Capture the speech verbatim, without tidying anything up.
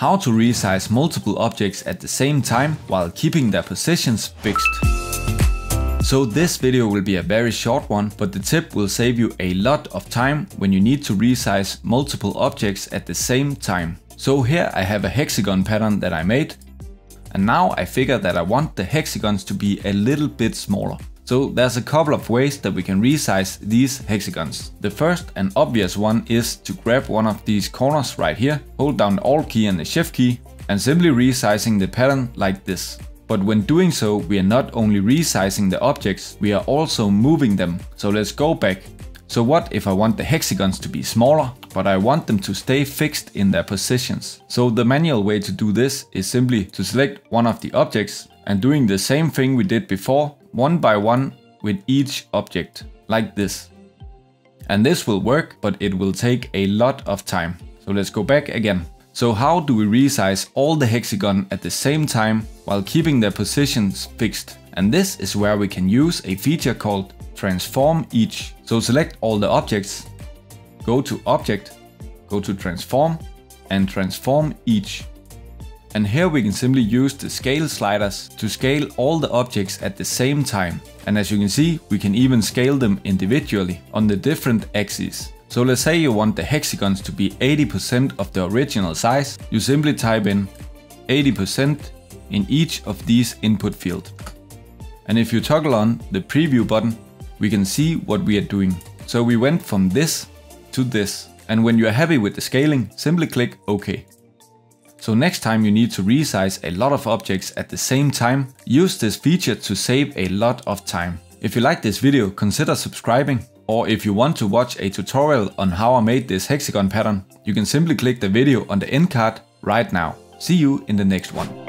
How to resize multiple objects at the same time while keeping their positions fixed. So this video will be a very short one, but the tip will save you a lot of time when you need to resize multiple objects at the same time. So here I have a hexagon pattern that I made, and now I figure that I want the hexagons to be a little bit smaller. So there's a couple of ways that we can resize these hexagons. The first and obvious one is to grab one of these corners right here, hold down the Alt key and the Shift key, and simply resizing the pattern like this. But when doing so, we are not only resizing the objects, we are also moving them. So let's go back. So what if I want the hexagons to be smaller, but I want them to stay fixed in their positions? So the manual way to do this is simply to select one of the objects and doing the same thing we did before, one by one with each object, like this. And this will work, but it will take a lot of time. So let's go back again. So how do we resize all the hexagon at the same time while keeping their positions fixed? And this is where we can use a feature called Transform Each. So select all the objects, go to Object, go to Transform, and Transform Each. And here we can simply use the scale sliders to scale all the objects at the same time. And as you can see, we can even scale them individually on the different axes. So let's say you want the hexagons to be eighty percent of the original size. You simply type in eighty percent in each of these input fields. And if you toggle on the preview button, we can see what we are doing. So we went from this to this. And when you are happy with the scaling, simply click OK. So next time you need to resize a lot of objects at the same time, use this feature to save a lot of time. If you like this video, consider subscribing. Or if you want to watch a tutorial on how I made this hexagon pattern, you can simply click the video on the end card right now. See you in the next one.